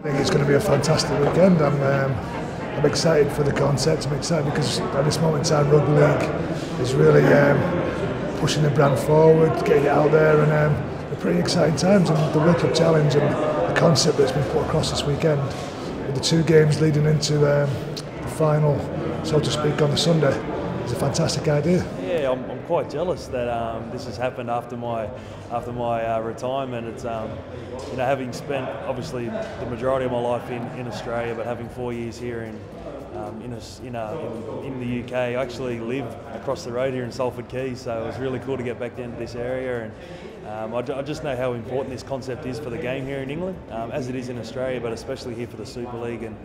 I think it's going to be a fantastic weekend. I'm excited for the concept. I'm excited because at this moment in time, rugby league is really pushing the brand forward, getting it out there, and they're pretty exciting times. And the World Club Challenge and the concept that's been put across this weekend, with the two games leading into the final, so to speak, on the Sunday, is a fantastic idea. Yeah, I'm quite jealous that this has happened after my retirement. It's you know, having spent obviously the majority of my life in Australia, but having 4 years here in the UK. I actually live across the road here in Salford Quays, so it was really cool to get back down to this area. And I just know how important this concept is for the game here in England, as it is in Australia, but especially here for the Super League. And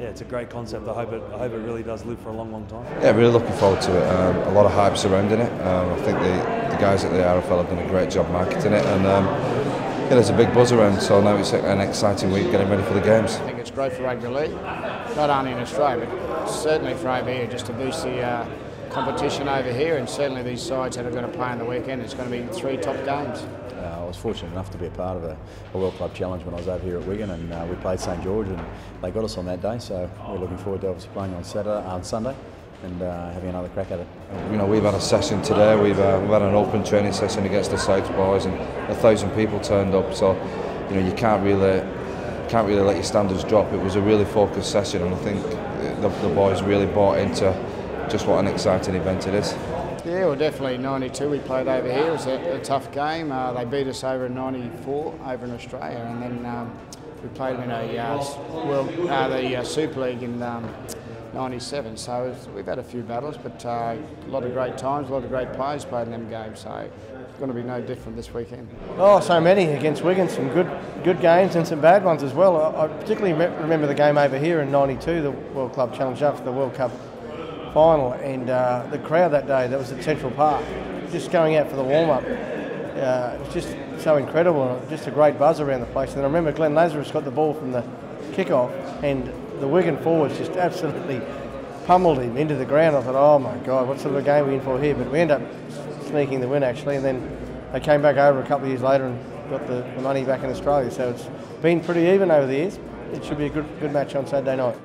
yeah, it's a great concept. I hope it really does live for a long, long time. Yeah, really looking forward to it. A lot of hype surrounding it. I think the guys at the RFL have done a great job marketing it, and yeah, there's a big buzz around. So now it's an exciting week getting ready for the games. I think it's great for rugby league, not only in Australia, but certainly for over here, just to boost the competition over here, and certainly these sides that are going to play on the weekend. It's going to be three top games. I was fortunate enough to be a part of a World Club Challenge when I was over here at Wigan, and we played St George, and they got us on that day. So we're looking forward to obviously playing on Sunday, and having another crack at it. You know, we've had a session today. We've had an open training session against the Saints boys, and 1,000 people turned up. So you know, you can't really let your standards drop. It was a really focused session, and I think the boys really bought into just what an exciting event it is. Yeah, well, definitely. 92 we played over here. It was a tough game. They beat us over in 94 over in Australia, and then we played in the Super League in 97. So we've had a few battles, but a lot of great times, a lot of great players played in them games. So it's going to be no different this weekend. Oh, so many against Wigan. Some good games and some bad ones as well. I particularly remember the game over here in 92, the World Club Challenge after the World Cup final, and the crowd that day, that was at Central Park, just going out for the warm-up, it was just so incredible, just a great buzz around the place. And I remember Glenn Lazarus got the ball from the kick-off, and the Wigan forwards just absolutely pummeled him into the ground. I thought, oh my God, what sort of a game are we in for here? But we ended up sneaking the win, actually, and then they came back over a couple of years later and got the money back in Australia. So it's been pretty even over the years. It should be a good match on Saturday night.